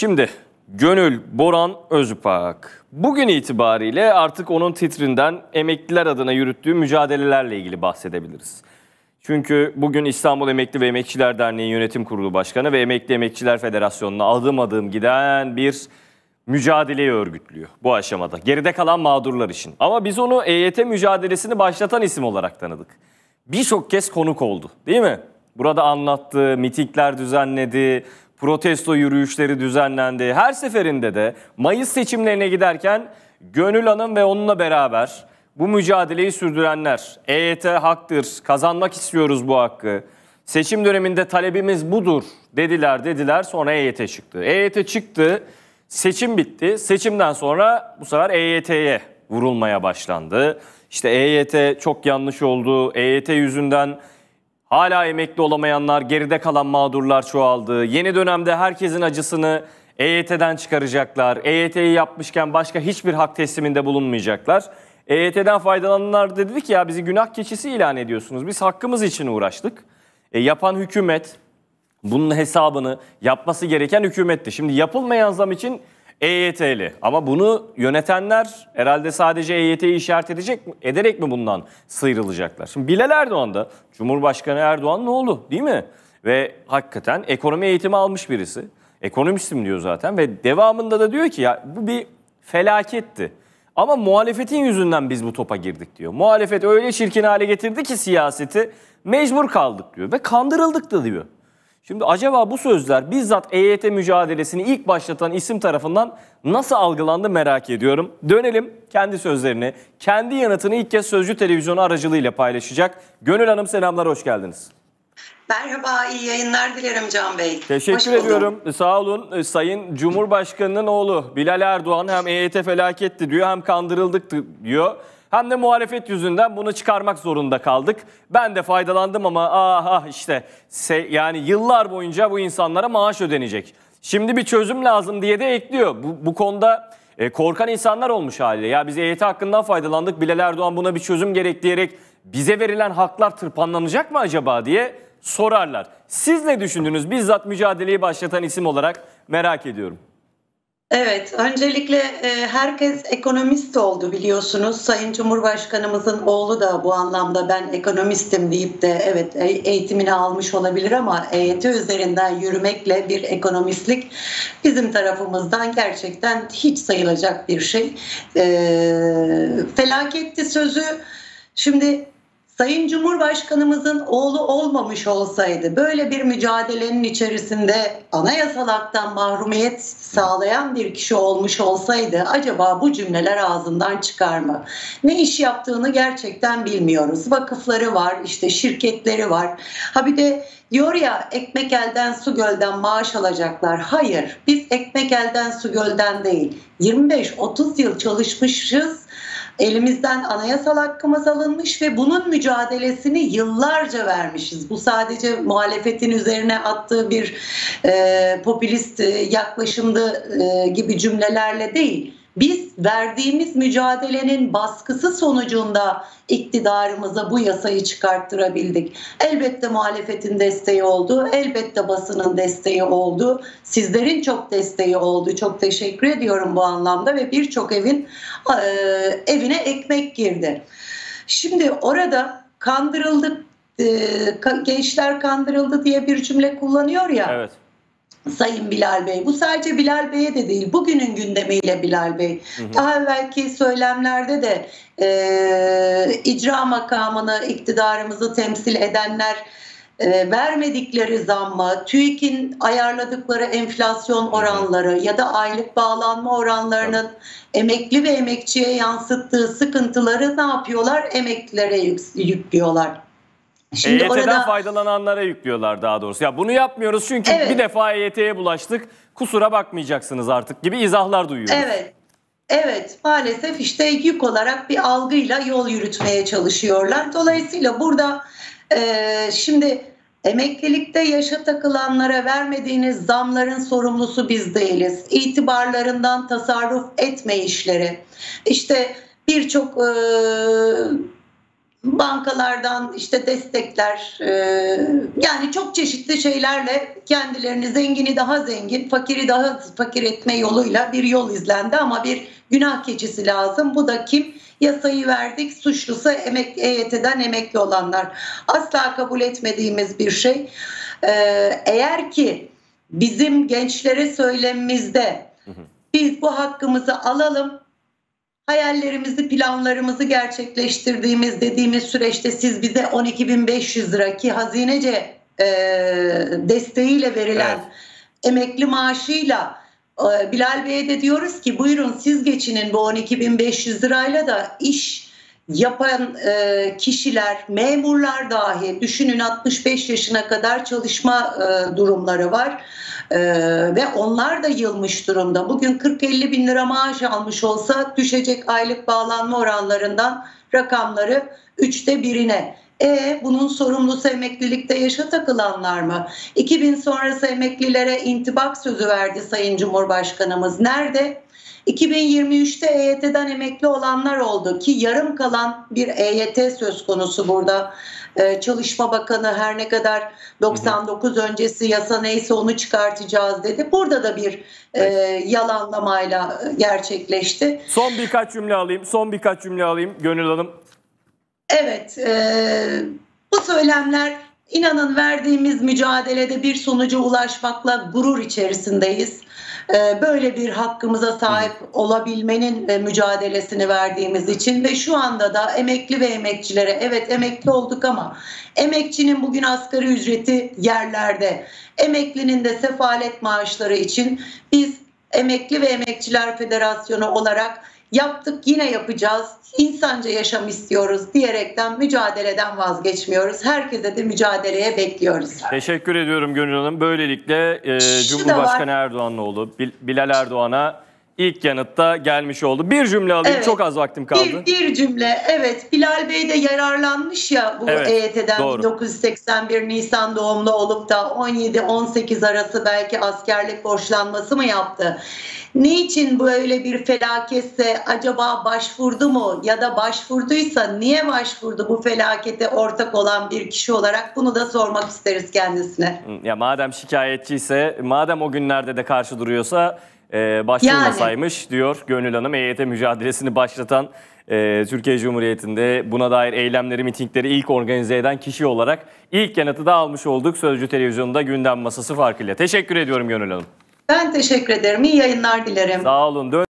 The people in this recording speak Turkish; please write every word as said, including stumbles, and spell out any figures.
Şimdi Gönül Boran Özüpak. Bugün itibariyle artık onun titrinden emekliler adına yürüttüğü mücadelelerle ilgili bahsedebiliriz. Çünkü bugün İstanbul Emekli ve Emekçiler Derneği Yönetim Kurulu Başkanı ve Emekli Emekçiler Federasyonu'na adım adım giden bir mücadeleyi örgütlüyor bu aşamada. Geride kalan mağdurlar için. Ama biz onu E Y T mücadelesini başlatan isim olarak tanıdık. Birçok kez konuk oldu, değil mi? Burada anlattı, mitingler düzenledi, protesto yürüyüşleri düzenlendi. Her seferinde de Mayıs seçimlerine giderken Gönül Hanım ve onunla beraber bu mücadeleyi sürdürenler, E Y T haktır, kazanmak istiyoruz bu hakkı, seçim döneminde talebimiz budur dediler dediler, sonra E Y T çıktı. E Y T çıktı, seçim bitti, seçimden sonra bu sefer E Y T'ye vurulmaya başlandı. İşte E Y T çok yanlış oldu, E Y T yüzünden hala emekli olamayanlar, geride kalan mağdurlar çoğaldı. Yeni dönemde herkesin acısını E Y T'den çıkaracaklar, E Y T'yi yapmışken başka hiçbir hak tesliminde bulunmayacaklar. E Y T'den faydalananlar dedi ki ya bizi günah keçisi ilan ediyorsunuz. Biz hakkımız için uğraştık. E, yapan hükümet, bunun hesabını yapması gereken hükümetti. Şimdi yapılmayan zam için E Y T'li. Ama bunu yönetenler herhalde sadece E Y T'yi işaret edecek mi, ederek mi bundan sıyrılacaklar? Şimdi Bilal Erdoğan da Cumhurbaşkanı Erdoğan'ın oğlu, değil mi? Ve hakikaten ekonomi eğitimi almış birisi. Ekonomistim diyor zaten ve devamında da diyor ki ya bu bir felaketti. Ama muhalefetin yüzünden biz bu topa girdik diyor. Muhalefet öyle çirkin hale getirdi ki siyaseti, mecbur kaldık diyor ve kandırıldık da diyor. Şimdi acaba bu sözler bizzat E Y T mücadelesini ilk başlatan isim tarafından nasıl algılandı merak ediyorum. Dönelim kendi sözlerini, kendi yanıtını ilk kez Sözcü Televizyonu aracılığıyla paylaşacak. Gönül Hanım selamlar, hoş geldiniz. Merhaba, iyi yayınlar dilerim Can Bey. Teşekkür ediyorum. Sağ olun. Sayın Cumhurbaşkanı'nın oğlu Bilal Erdoğan hem E Y T felaketti diyor, hem kandırıldık diyor. Hem de muhalefet yüzünden bunu çıkarmak zorunda kaldık. Ben de faydalandım ama aha işte yani yıllar boyunca bu insanlara maaş ödenecek. Şimdi bir çözüm lazım diye de ekliyor. Bu, bu konuda e, korkan insanlar olmuş haliyle. Ya biz E Y T hakkından faydalandık. Bilal Erdoğan buna bir çözüm gerek diyerek bize verilen haklar tırpanlanacak mı acaba diye sorarlar. Siz ne düşündünüz? Bizzat mücadeleyi başlatan isim olarak merak ediyorum. Evet, öncelikle herkes ekonomist oldu biliyorsunuz. Sayın Cumhurbaşkanımızın oğlu da bu anlamda ben ekonomistim deyip de evet eğitimini almış olabilir ama E Y T üzerinden yürümekle bir ekonomistlik bizim tarafımızdan gerçekten hiç sayılacak bir şey. E, felaketti sözü şimdi... Sayın Cumhurbaşkanımızın oğlu olmamış olsaydı böyle bir mücadelenin içerisinde anayasal haktan mahrumiyet sağlayan bir kişi olmuş olsaydı acaba bu cümleler ağzından çıkar mı? Ne iş yaptığını gerçekten bilmiyoruz. Vakıfları var, işte şirketleri var. Ha bir de diyor ya ekmek elden su gölden maaş alacaklar. Hayır, biz ekmek elden su gölden değil. yirmi beş otuz yıl çalışmışız. Elimizden anayasal hakkımız alınmış ve bunun mücadelesini yıllarca vermişiz. Bu sadece muhalefetin üzerine attığı bir e, popülist yaklaşımda e, gibi cümlelerle değil. Biz verdiğimiz mücadelenin baskısı sonucunda iktidarımıza bu yasayı çıkarttırabildik. Elbette muhalefetin desteği oldu, elbette basının desteği oldu, sizlerin çok desteği oldu. Çok teşekkür ediyorum bu anlamda ve birçok evin e, evine ekmek girdi. Şimdi orada kandırıldı, e, gençler kandırıldı diye bir cümle kullanıyor ya. Evet. Sayın Bilal Bey, bu sadece Bilal Bey'e de değil, bugünün gündemiyle Bilal Bey. Hı hı. Daha evvelki söylemlerde de e, icra makamını, iktidarımızı temsil edenler e, vermedikleri zamma, TÜİK'in ayarladıkları enflasyon oranları ya da aylık bağlanma oranlarının emekli ve emekçiye yansıttığı sıkıntıları ne yapıyorlar? Emeklilere yüklüyorlar. Şimdi E Y T'den orada... faydalananlara yüklüyorlar daha doğrusu. Ya bunu yapmıyoruz çünkü evet, bir defa E Y T'ye bulaştık, kusura bakmayacaksınız artık gibi izahlar duyuyoruz. Evet, evet maalesef işte yük olarak bir algıyla yol yürütmeye çalışıyorlar. Dolayısıyla burada e, şimdi emeklilikte yaşa takılanlara vermediğiniz zamların sorumlusu biz değiliz. İtibarlarından tasarruf etmeyişleri, işte birçok... E, bankalardan işte destekler, e, yani çok çeşitli şeylerle kendilerini zengini daha zengin, fakiri daha fakir etme yoluyla bir yol izlendi ama bir günah keçisi lazım. Bu da kim? Yasayı verdik, suçlusu emek, E Y T'den emekli olanlar. Asla kabul etmediğimiz bir şey. E, eğer ki bizim gençlere söylemimizde biz bu hakkımızı alalım, hayallerimizi, planlarımızı gerçekleştirdiğimiz dediğimiz süreçte siz bize on iki bin beş yüz lira ki hazinece e, desteğiyle verilen evet. emekli maaşıyla e, Bilal Bey'e de diyoruz ki buyurun siz geçinin bu on iki bin beş yüz lirayla da iş yapan e, kişiler, memurlar dahi düşünün altmış beş yaşına kadar çalışma e, durumları var. Ee, ve onlar da yılmış durumda. Bugün kırk elli bin lira maaş almış olsa düşecek aylık bağlanma oranlarından rakamları üçte birine. E bunun sorumlusu emeklilikte yaşa takılanlar mı? iki bin sonrası emeklilere intibak sözü verdi Sayın Cumhurbaşkanımız. Nerede? iki bin yirmi üçte E Y T'den emekli olanlar oldu ki yarım kalan bir E Y T söz konusu burada. Ee, Çalışma Bakanı her ne kadar doksan dokuz hı hı. öncesi yasa neyse onu çıkartacağız dedi. Burada da bir e, yalanlamayla gerçekleşti. Son birkaç cümle alayım. Son birkaç cümle alayım Gönül Hanım. Evet, e, bu söylemler inanın verdiğimiz mücadelede bir sonuca ulaşmakla gurur içerisindeyiz. Böyle bir hakkımıza sahip olabilmenin mücadelesini verdiğimiz için ve şu anda da emekli ve emekçilere evet emekli olduk ama emekçinin bugün asgari ücreti yerlerde, emeklinin de sefalet maaşları için biz Emekli ve Emekçiler Federasyonu olarak yaptık yine yapacağız, insanca yaşam istiyoruz diyerekten mücadeleden vazgeçmiyoruz. Herkese de mücadeleye bekliyoruz. Teşekkür ediyorum Gönül Hanım. Böylelikle e, Cumhurbaşkanı Erdoğan'ın oğlu Bil Bilal Erdoğan'a ilk yanıtta gelmiş oldu. Bir cümle alayım, evet, çok az vaktim kaldı. Bir, bir cümle, evet. Bilal Bey de yararlanmış ya bu evet, E Y T'den doğru. bin dokuz yüz seksen bir Nisan doğumlu olup da on yedi on sekiz arası belki askerlik borçlanması mı yaptı? Niçin böyle bir felaketse acaba başvurdu mu ya da başvurduysa niye başvurdu bu felakete ortak olan bir kişi olarak bunu da sormak isteriz kendisine. Ya madem şikayetçiyse, madem o günlerde de karşı duruyorsa Ee, başvurmasaymış yani, diyor Gönül Hanım. E Y T mücadelesini başlatan e, Türkiye Cumhuriyeti'nde buna dair eylemleri, mitingleri ilk organize eden kişi olarak ilk yanıtı da almış olduk Sözcü Televizyonu'nda gündem masası farkıyla. Teşekkür ediyorum Gönül Hanım. Ben teşekkür ederim. İyi yayınlar dilerim. Sağ olun.